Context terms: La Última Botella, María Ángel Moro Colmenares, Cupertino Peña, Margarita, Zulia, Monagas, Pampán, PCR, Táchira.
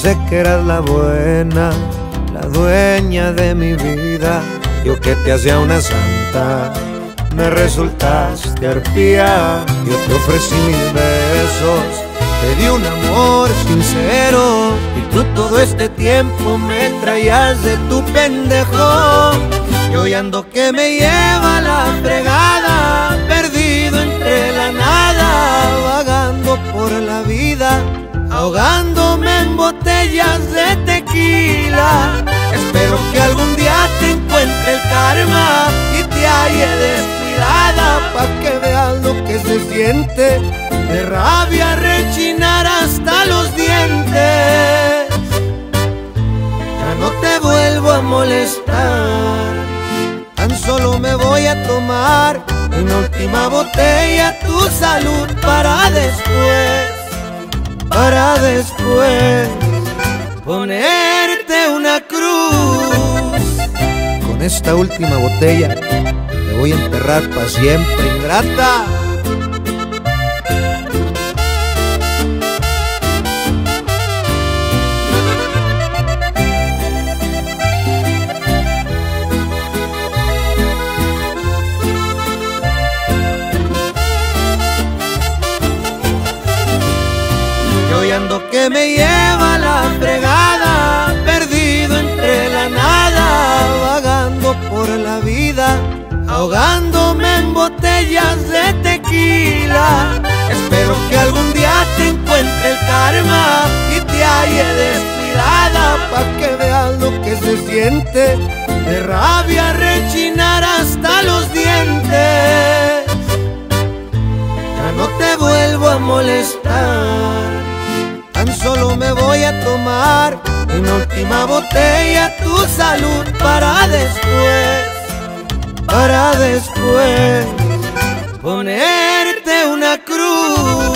Pensé que eras la buena, la dueña de mi vida. Yo que te hacía una santa, me resultaste arpía. Yo te ofrecí mis besos, te di un amor sincero, y tú todo este tiempo me traías de tu pendejo. Yo hoy ando que me lleva la fregada, perdido entre la nada, vagando por la vida, ahogándome en botellas de tequila. Espero que algún día te encuentre el karma y te halle descuidada, pa' que veas lo que se siente de rabia rechinar hasta los dientes. Ya no te vuelvo a molestar, tan solo me voy a tomar una última botella, tu salud para después, para después ponerte una cruz. Con esta última botella te voy a enterrar para siempre, ingrata. Que me lleva la fregada, perdido entre la nada, vagando por la vida, ahogándome en botellas de tequila. Espero que algún día te encuentre el karma y te halle descuidada, pa' que veas lo que se siente de rabia rechinar hasta los dientes. Ya no te vuelvo a molestar, tan solo me voy a tomar una última botella, tu salud para después, para después ponerte una cruz.